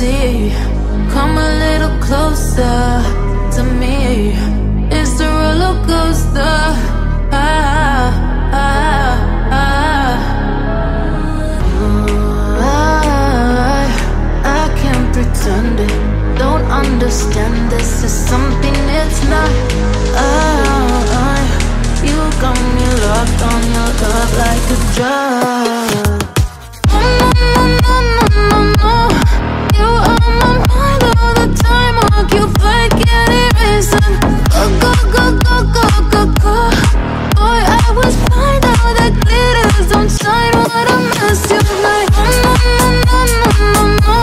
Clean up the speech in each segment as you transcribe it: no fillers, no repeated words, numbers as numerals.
see. Come a little closer to me. It's the roller coaster. I can't pretend it. Don't understand, this is something it's not. You got me locked on your love like a drug. No. You are my mind all the time, occupied, can't erase it. Go, go, go, go, go, go. Boy, I was blind, all that glitters don't shine. What a mess you've made. No.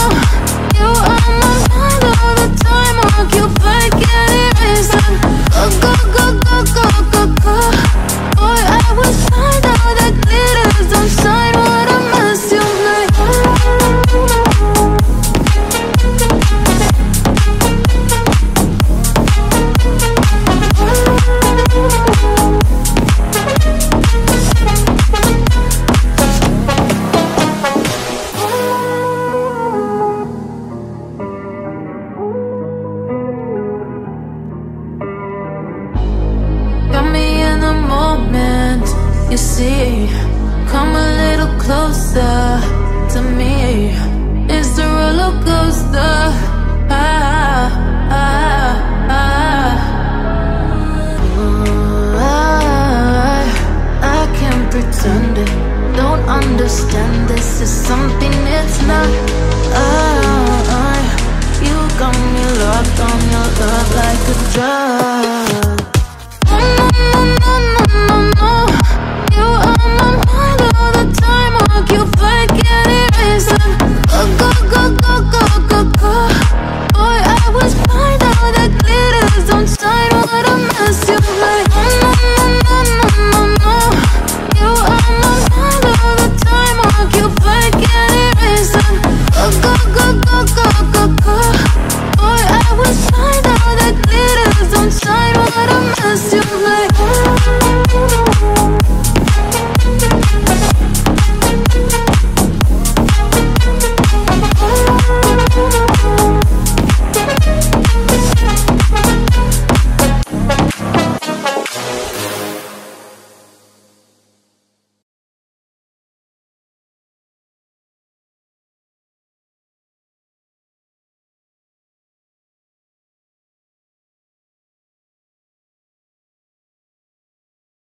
You are my mind all the time, occupied, can't erase it. Go, go, go, go, go, go. Boy, I was blind, all that glitters don't shine. What a mess you've made. Love like a drug.